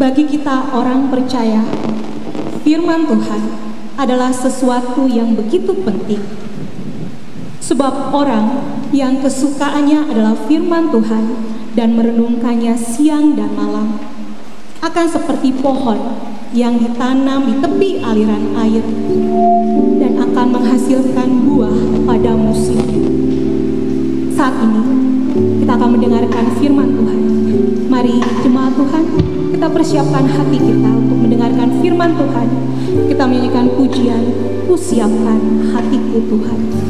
Bagi kita orang percaya, firman Tuhan adalah sesuatu yang begitu penting. Sebab orang yang kesukaannya adalah firman Tuhan dan merenungkannya siang dan malam akan seperti pohon yang ditanam di tepi aliran air dan akan menghasilkan buah pada musim. Saat ini kita akan mendengarkan firman Tuhan. Mari jemaat Tuhan, kita persiapkan hati kita untuk mendengarkan firman Tuhan. Kita menyanyikan pujian, Kusiapkan Hatiku Tuhan.